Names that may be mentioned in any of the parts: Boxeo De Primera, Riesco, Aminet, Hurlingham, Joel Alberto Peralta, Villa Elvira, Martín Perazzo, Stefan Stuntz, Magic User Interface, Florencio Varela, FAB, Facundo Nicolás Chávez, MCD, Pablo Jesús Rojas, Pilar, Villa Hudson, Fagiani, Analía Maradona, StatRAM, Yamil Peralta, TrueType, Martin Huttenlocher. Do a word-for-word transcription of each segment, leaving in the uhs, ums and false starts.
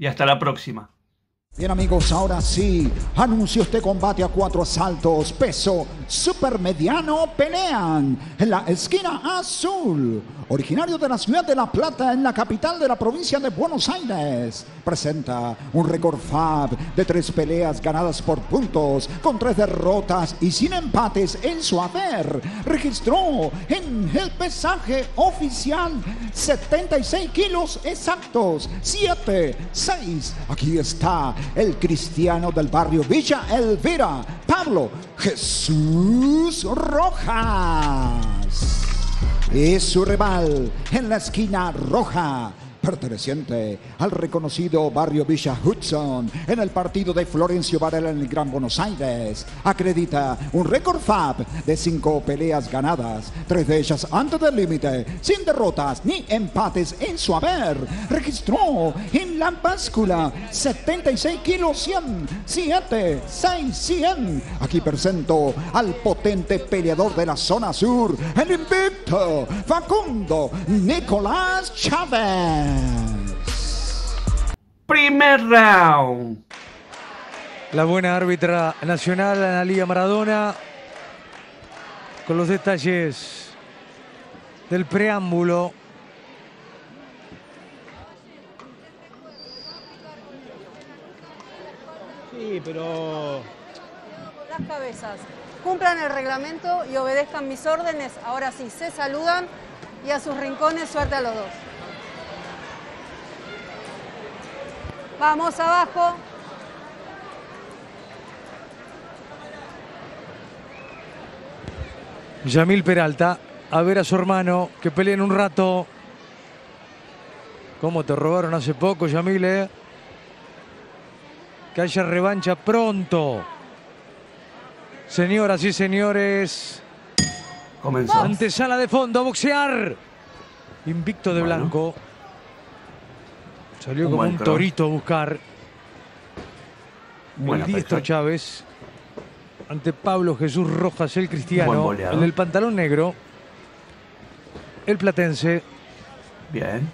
Y hasta la próxima. Bien amigos, ahora sí, anuncio este combate a cuatro asaltos, peso supermediano, pelean en la esquina azul, originario de la ciudad de La Plata, en la capital de la provincia de Buenos Aires. Presenta un récord F A B de tres peleas ganadas por puntos, con tres derrotas y sin empates en su haber. Registró en el pesaje oficial setenta y seis kilos exactos, siete, seis. Aquí está el cristiano del barrio Villa Elvira, Pablo Jesús Rojas. Es su rival en la esquina roja, perteneciente al reconocido barrio Villa Hudson, en el partido de Florencio Varela en el Gran Buenos Aires. Acredita un récord F A B de cinco peleas ganadas, tres de ellas antes del límite, sin derrotas ni empates en su haber. Registró en la báscula setenta y seis kilos cien, siete, seis, cien. Aquí presento al potente peleador de la zona sur, el invicto Facundo Nicolás Chávez. Primer round. La buena árbitra nacional, Analía Maradona, con los detalles del preámbulo. Sí, pero... Las cabezas. Cumplan el reglamento y obedezcan mis órdenes. Ahora sí, se saludan y a sus rincones, suerte a los dos. Vamos abajo. Yamil Peralta, a ver a su hermano, que peleen un rato. Cómo te robaron hace poco, Yamil, eh. Que haya revancha pronto. Señoras y señores. Comenzó. Antesala de fondo, a boxear. Invicto de bueno. Blanco. Salió un como un cross. Torito a buscar. Buena el diestro Chávez ante Pablo Jesús Rojas, el cristiano, el del pantalón negro, el platense. Bien.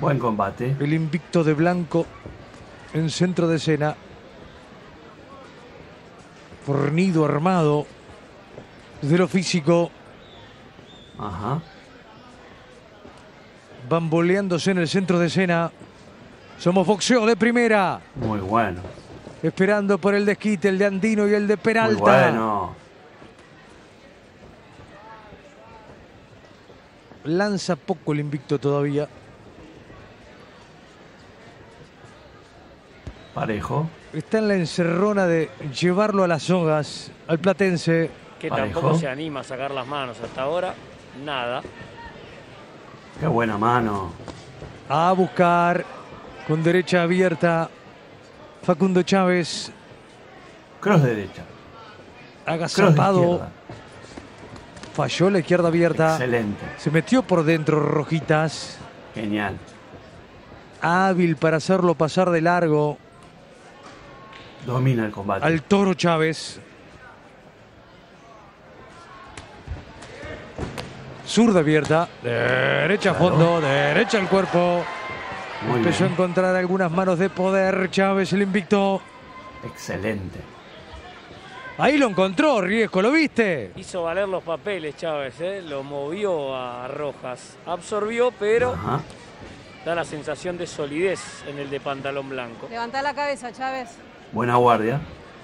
Buen combate. El invicto de blanco en centro de escena. Fornido, armado, desde lo físico. Ajá. Bamboleándose en el centro de escena. Somos boxeo de primera. Muy bueno. Esperando por el desquite, el de Andino y el de Peralta. Muy bueno. Lanza poco el invicto todavía. Parejo. Está en la encerrona de llevarlo a las sogas al platense. Que Parejo. Tampoco se anima a sacar las manos hasta ahora. Nada. Qué buena mano. A buscar con derecha abierta Facundo Chávez. Cross derecha. Agazapado. Falló la izquierda abierta. Excelente. Se metió por dentro Rojitas. Genial. Hábil para hacerlo pasar de largo. Domina el combate. Al toro Chávez. Zurda abierta, derecha a fondo, derecha al cuerpo. Muy Empezó bien. A encontrar algunas manos de poder Chávez, el invicto. Excelente. Ahí lo encontró, Riesco, ¿lo viste? Hizo valer los papeles Chávez, ¿eh? Lo movió a Rojas. Absorbió, pero Ajá. da la sensación de solidez en el de pantalón blanco. Levantá la cabeza, Chávez. Buena guardia.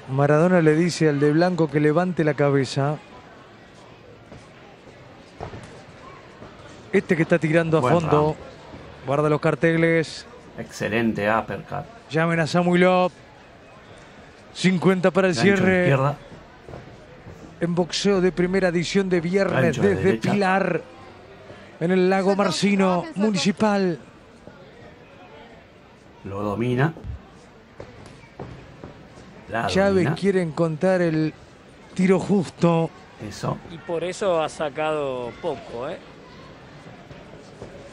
Maradona le dice al de blanco que levante la cabeza. Este que está tirando a Buen fondo. Round. Guarda los carteles. Excelente uppercut. Llamen a Samuilov. cincuenta para el Gancho cierre. Izquierda. En boxeo de primera edición de viernes Gancho desde de Pilar. En el Lago Marcino Municipal. Lo domina. La Chávez domina. Quiere encontrar el tiro justo. Eso. Y por eso ha sacado poco, ¿eh?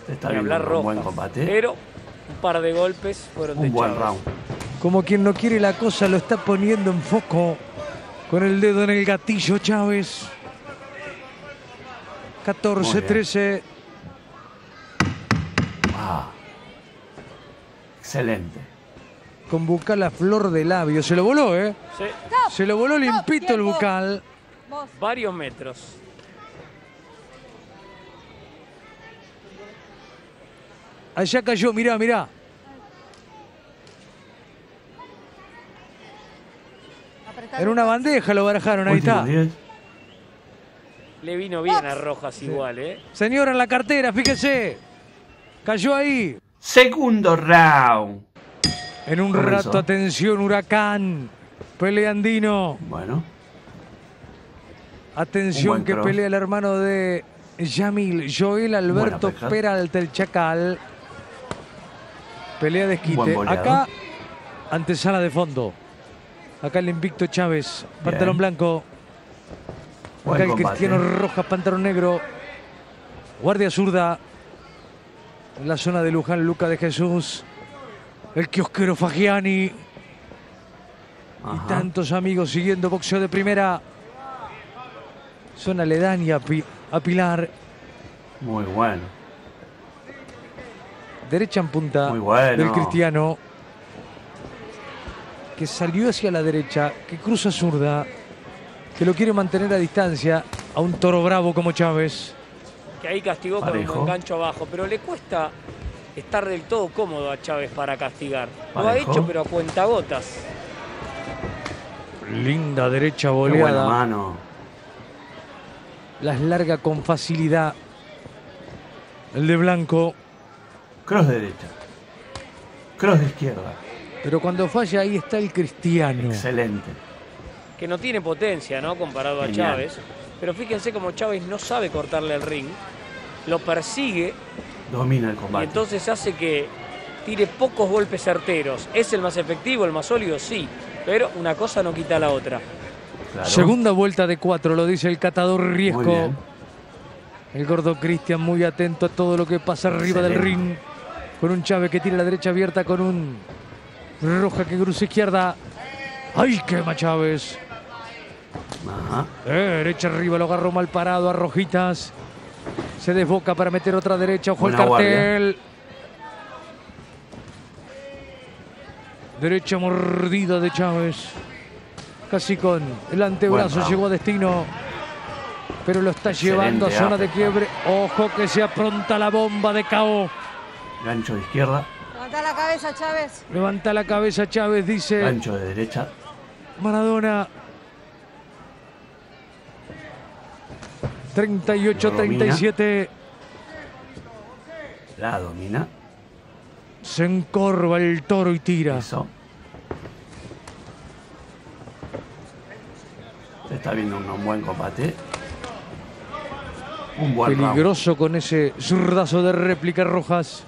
Está bien, un buen combate. Pero un par de golpes fueron de Chávez. Un buen round. Como quien no quiere la cosa, lo está poniendo en foco. Con el dedo en el gatillo, Chávez. catorce a trece. Wow. Excelente. Con bucal a flor de labio. Se lo voló, ¿eh? Sí. Stop, Se lo voló stop, limpito tiempo. el bucal. Vos. Varios metros. Allá cayó, mirá, mirá. En una bandeja lo barajaron, ahí está. Le vino bien a Rojas sí. igual, ¿eh? Señora en la cartera, fíjese. Cayó ahí. Segundo round. En un Comenzó. rato, atención, Huracán. Pelea andino. Bueno. Atención que cross. pelea el hermano de Yamil, Joel Alberto Peralta, el Chacal. Pelea de esquite. Acá, antesala de fondo. Acá el invicto Chávez, pantalón Bien. blanco. Buen Acá el combate. Cristiano Rojas, pantalón negro. Guardia zurda. En la zona de Luján, Luca de Jesús. El kiosquero Fagiani. Ajá. Y tantos amigos siguiendo boxeo de primera. Zona aledaña a Pilar. Muy bueno. Derecha en punta Muy bueno. del Cristiano. Que salió hacia la derecha, que cruza zurda, que lo quiere mantener a distancia a un toro bravo como Chávez. Que ahí castigó Parejo. con un gancho abajo, pero le cuesta estar del todo cómodo a Chávez para castigar. Parejo. Lo ha hecho, pero a cuentagotas. Linda derecha boleada. Qué buena mano. Las larga con facilidad. El de blanco. Cross de derecha. Cross de izquierda. Pero cuando falla, ahí está el Cristiano. Excelente. Que no tiene potencia, ¿no? Comparado Genial. a Chávez. Pero fíjense cómo Chávez no sabe cortarle el ring. Lo persigue. Domina el combate. Y entonces hace que tire pocos golpes certeros. ¿Es el más efectivo, el más sólido? Sí. Pero una cosa no quita la otra. Claro. Segunda vuelta de cuatro, lo dice el catador Riesco. El gordo Cristian muy atento a todo lo que pasa arriba Excelente. del ring. Con un Chávez que tira la derecha abierta con un... Roja que cruza izquierda. ¡Ay, quema Chávez! Ajá. Eh, derecha arriba, lo agarró mal parado a Rojitas. Se desboca para meter otra derecha. Ojo al cartel. Guardia. Derecha mordida de Chávez. Casi con el antebrazo llegó a destino. Pero lo está Excelente, llevando a zona ah, de quiebre. Ojo que se apronta la bomba de K O. Gancho de izquierda. Levanta la cabeza, Chávez. Levanta la cabeza, Chávez, dice. Gancho de derecha. Maradona. treinta y ocho a treinta y siete. La domina. Se encorva el toro y tira. Eso. Se está viendo un buen combate. Un buen Peligroso round. con ese zurdazo de réplica, Rojas.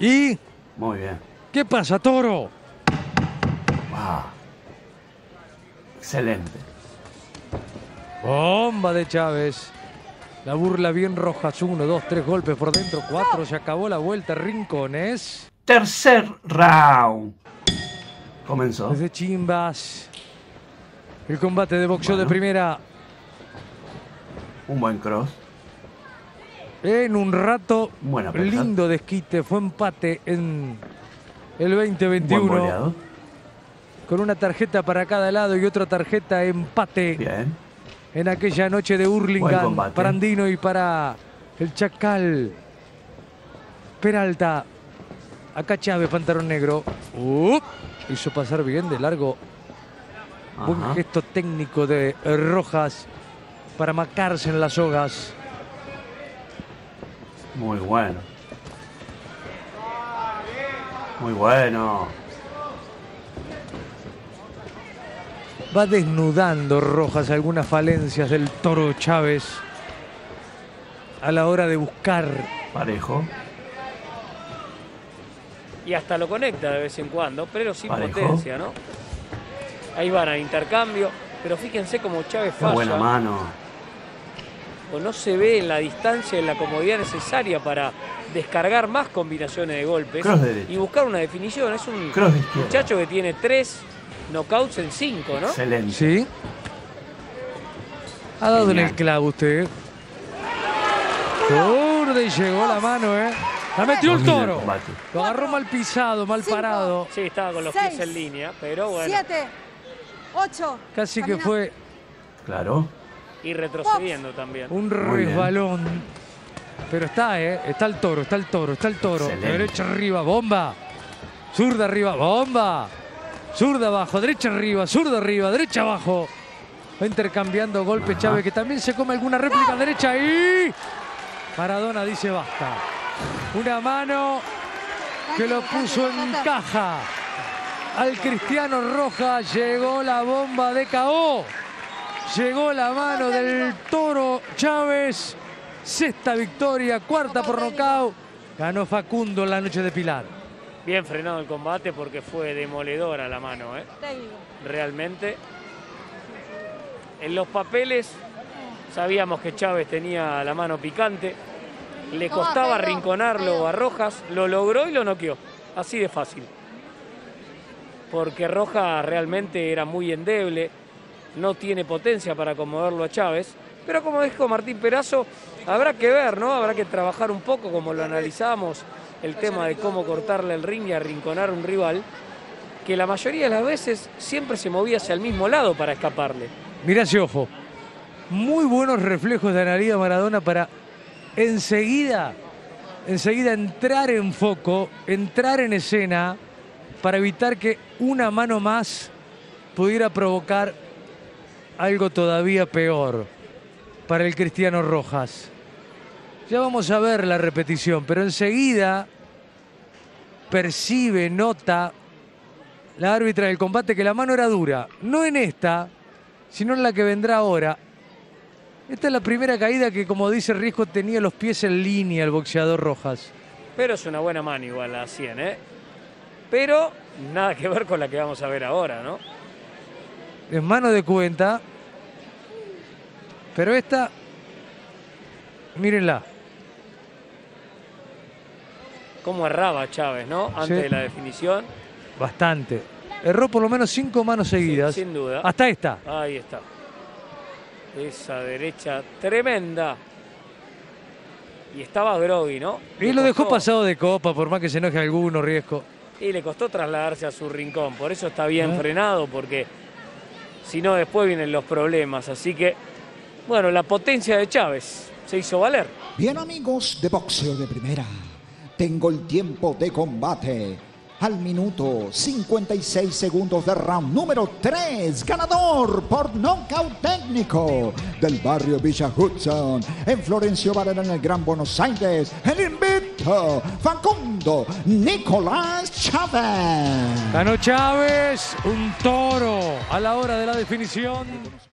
Y... Muy bien. ¿Qué pasa, toro? Wow. Excelente. Bomba de Chávez. La burla bien Rojas. Uno, dos, tres golpes por dentro. Cuatro. ¡No! Se acabó la vuelta. Rincones. Tercer round. Comenzó. Desde Chimbas. El combate de boxeo bueno. de primera. Un buen cross. En un rato, Buena lindo desquite, fue empate en el veinte veintiuno. Con una tarjeta para cada lado y otra tarjeta empate. Bien. en aquella noche de Hurlingham para Andino y para el Chacal Peralta. Acá Chávez, pantalón negro. Uh, hizo pasar bien de largo. Ajá. Buen gesto técnico de Rojas para macarse en las sogas. Muy bueno. Muy bueno. Va desnudando Rojas algunas falencias del toro Chávez a la hora de buscar. Parejo. Y hasta lo conecta de vez en cuando, pero sin Parejo. potencia, ¿no? Ahí van al intercambio, pero fíjense cómo Chávez falla. Buena mano. O no se ve en la distancia, en la comodidad necesaria para descargar más combinaciones de golpes y buscar una definición. Es un muchacho que tiene tres knockouts en cinco, ¿no? Excelente. Sí. Ha dado Genial. en el clavo usted. Urde, y llegó la mano, ¿eh? La metió el toro. Lo agarró mal pisado, mal parado. Sí, estaba con los pies en línea, pero bueno. Siete, ocho. Casi que fue. Claro. Y retrocediendo también. Un resbalón. Pero está, ¿eh? Está el toro, está el toro, está el toro. Derecha arriba, bomba. Zurda arriba, bomba. Zurda abajo, derecha arriba, zurda arriba, derecha abajo. Va intercambiando golpes Chávez, que también se come alguna réplica no. derecha y... Maradona dice basta. Una mano que lo puso en caja. Al Cristiano Rojas llegó la bomba de K O. Llegó la mano del toro Chávez. Sexta victoria, cuarta por nocaut. Ganó Facundo en la noche de Pilar. Bien frenado el combate porque fue demoledora la mano, ¿eh? Realmente. En los papeles sabíamos que Chávez tenía la mano picante. Le costaba arrinconarlo a Rojas, lo logró y lo noqueó. Así de fácil. Porque Rojas realmente era muy endeble, no tiene potencia para acomodarlo a Chávez. Pero como dijo Martín Perazzo, habrá que ver, ¿no? Habrá que trabajar un poco, como lo analizamos, el tema de cómo cortarle el ring y arrinconar a un rival, que la mayoría de las veces siempre se movía hacia el mismo lado para escaparle. Mirá ese ojo. Muy buenos reflejos de Analía Maradona para... Enseguida, enseguida entrar en foco, entrar en escena para evitar que una mano más pudiera provocar algo todavía peor para el Cristiano Rojas. Ya vamos a ver la repetición, pero enseguida percibe, nota la árbitra del combate que la mano era dura. No en esta, sino en la que vendrá ahora. Esta es la primera caída que, como dice Riesco, tenía los pies en línea el boxeador Rojas. Pero es una buena mano igual a cien, ¿eh? Pero nada que ver con la que vamos a ver ahora, ¿no? Es mano de cuenta. Pero esta, mírenla. Cómo erraba Chávez, ¿no? Antes sí. de la definición. Bastante. Erró por lo menos cinco manos seguidas. Sí, sin duda. Hasta esta. Ahí está. Esa derecha tremenda. Y estaba groggy, ¿no? Y lo dejó pasado de copa, por más que se enoje alguno, Riesco. Y le costó trasladarse a su rincón. Por eso está bien frenado, porque si no después vienen los problemas. Así que, bueno, la potencia de Chávez se hizo valer. Bien, amigos de Boxeo de Primera. Tengo el tiempo de combate. Al minuto cincuenta y seis segundos de round número tres, ganador por nocaut técnico del barrio Villa Hudson, en Florencio Varela, en el Gran Buenos Aires, el invicto Facundo Nicolás Chávez. Ganó Chávez, un toro a la hora de la definición.